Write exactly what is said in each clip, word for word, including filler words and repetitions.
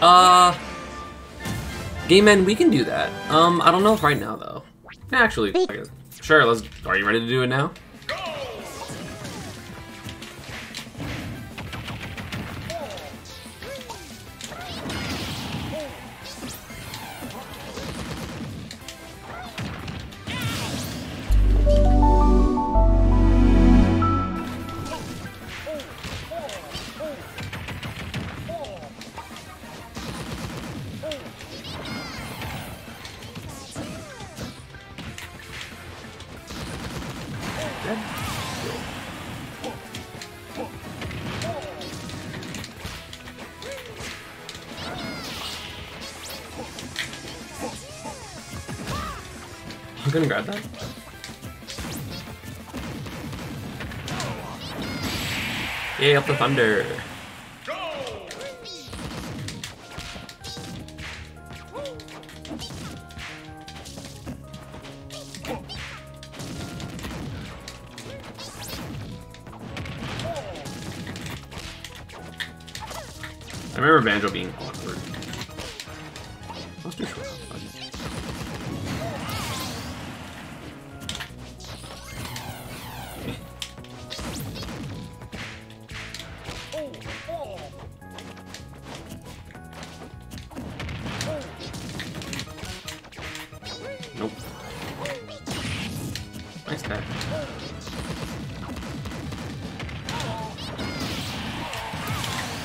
Uh... Game Man, we can do that. Um, I don't know if right now, though. Actually, sure, let's... Are you ready to do it now? I'm gonna grab that. Yay, up the thunder. I remember Banjo being awkward. Let's do short.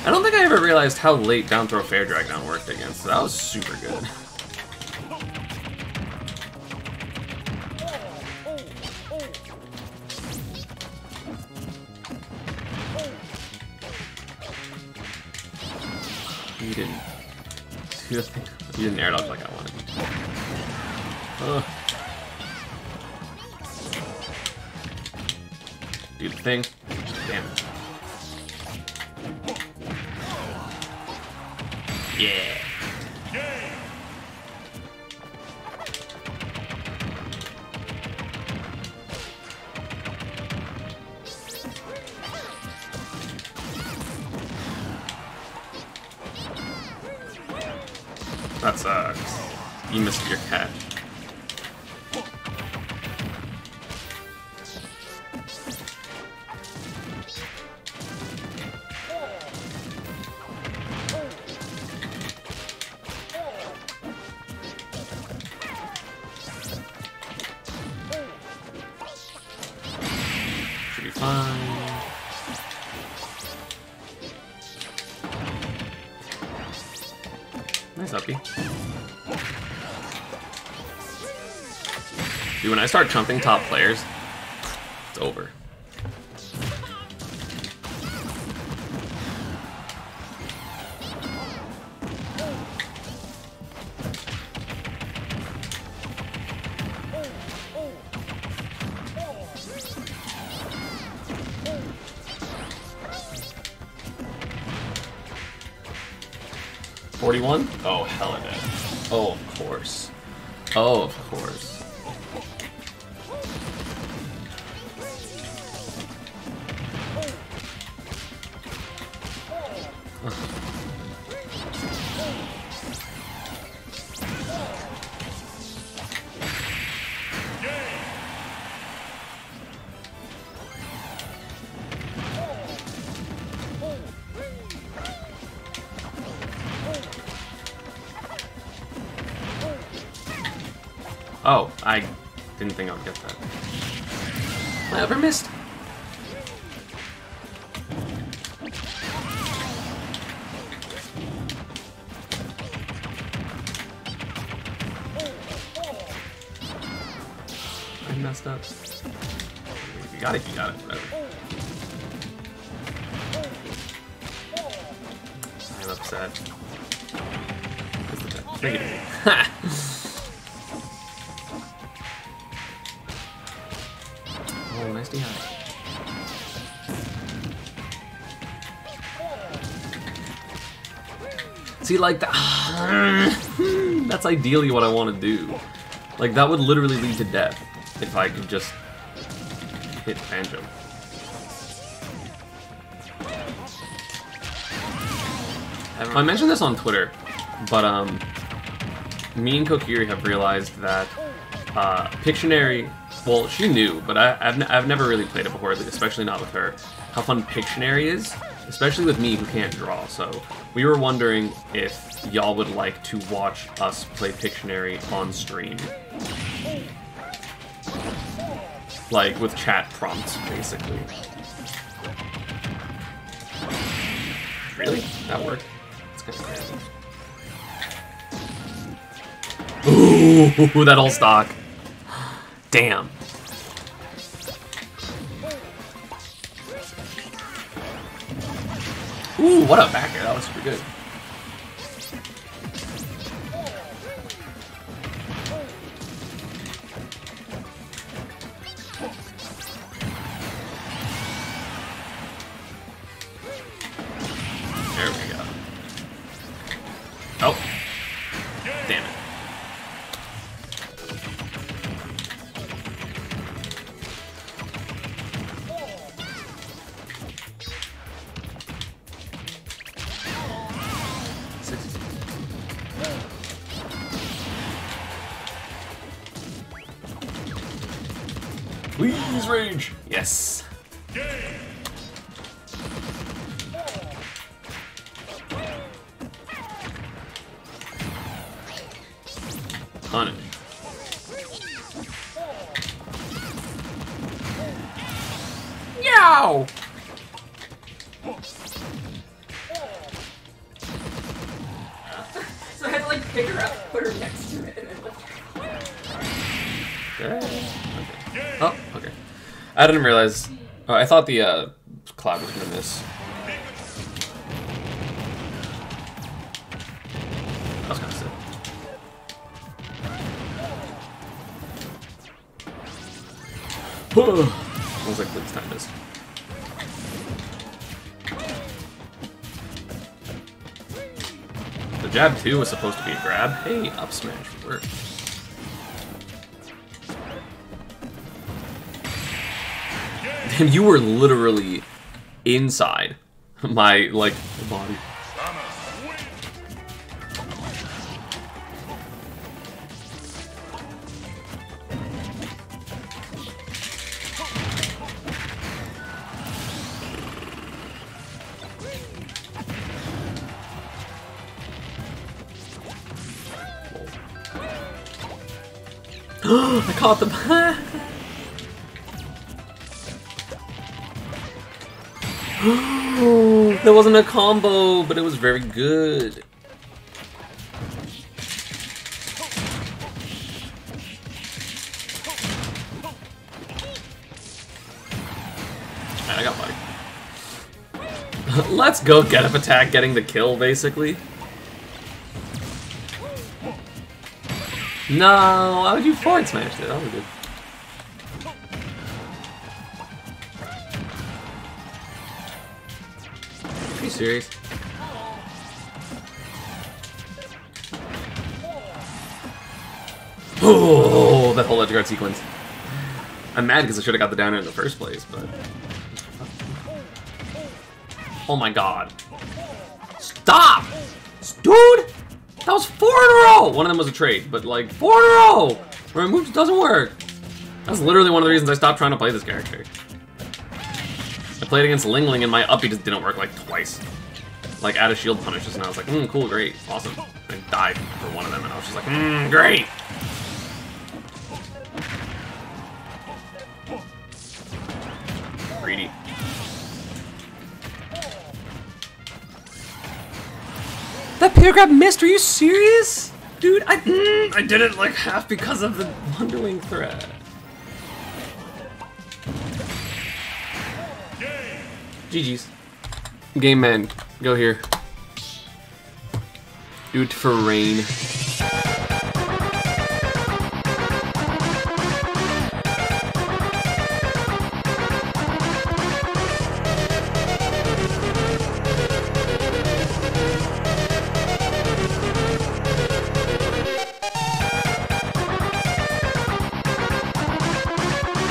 I don't think I ever realized how late Down Throw Fair Drag Down worked against, so that was super good. You didn't. You didn't air dodge like I wanted. Ugh. Do the thing. Damn it. Yeah. That sucks. You missed your catch. Nice uppy. Dude, when I start chumping top players, it's over. forty-one? Oh, hell it is. Oh, of course. Oh, of course. Oh, I didn't think I would get that. I ever missed? I messed up. If you got it, you got it, whatever. I'm upset. Take it. Ha! See, like, that, that's ideally what I want to do. Like, that would literally lead to death if I could just hit Banjo. Well, I mentioned this on Twitter, but um, me and Kokiri have realized that uh, Pictionary, well, she knew, but I, I've, n I've never really played it before, especially not with her, how fun Pictionary is, especially with me who can't draw. So we were wondering if y'all would like to watch us play Pictionary on stream. Like, with chat prompts, basically. Really? That worked? It's kind of crazy. Ooh, that old stock. Damn. Ooh, what a backer. That was super good. Oh. Damn it. Six. Please rage. Yes. On it. Yow! So I had to like pick her up, put her next to it, and then like... Okay. Okay. Oh, okay. I didn't realize... Oh, I thought the uh, cloud was gonna miss. That was kind of sick. I was like, please time this. The jab two was supposed to be a grab. Hey, up smash worked. Damn, you were literally inside my like body. I caught them. That wasn't a combo, but it was very good. Alright, I got body. Let's go get up attack, getting the kill, basically. No, how would you forward smash that? That was good. Are you serious? Oh, that whole edge guard sequence. I'm mad because I should have got the down air in the first place, but... Oh my god. Stop! Dude! That was four in a row! One of them was a trade, but like, four in a row! Where my move doesn't work! That's literally one of the reasons I stopped trying to play this character. I played against Lingling and my uppie just didn't work like twice. Like, out of shield punishes, and I was like, mmm, cool, great, awesome. I died for one of them, and I was just like, mmm, great! Greedy. That pure grab missed, are you serious? Dude, I mm, I did it like half because of the Wonderwing threat. G G's. Game man, go here. Do it for Rain.